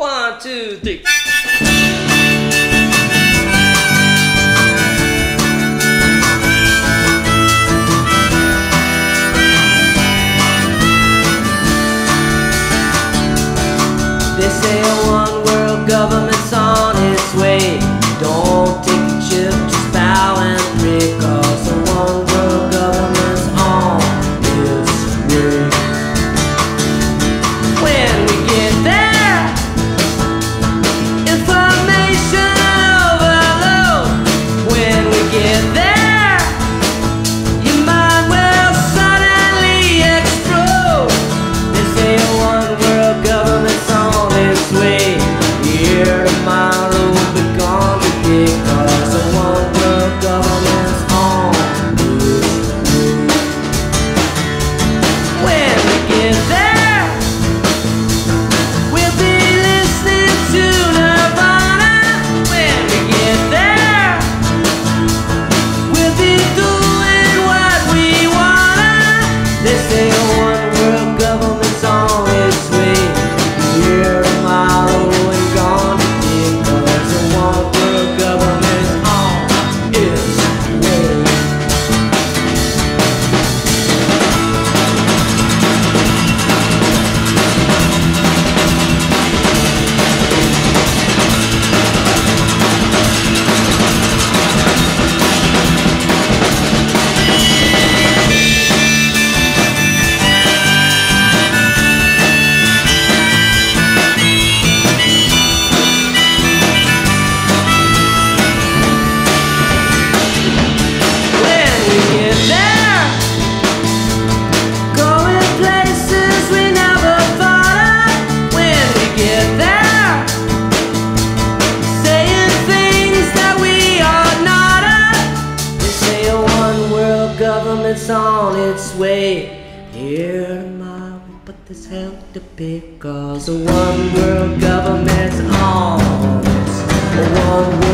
1, 2, 3. They say a one world government's on its way. Don't take a chip, just bow and pray, 'cause a one world government's on its way. When we get there, information overload. When we get there, your mind will suddenly explode. They say a one world government's way. Here tomorrow, be gone today, 'cause the one world government's on its way. When we get there, we'll be listening to Nirvana. When we get there, we'll be doing what we wanna. They say a one world government's on its way. Here tomorrow and gone today, 'cause the one world government's on its way. Government's on its way. Here tomorrow, but there's hell to pay, 'cause the one world government's on its way.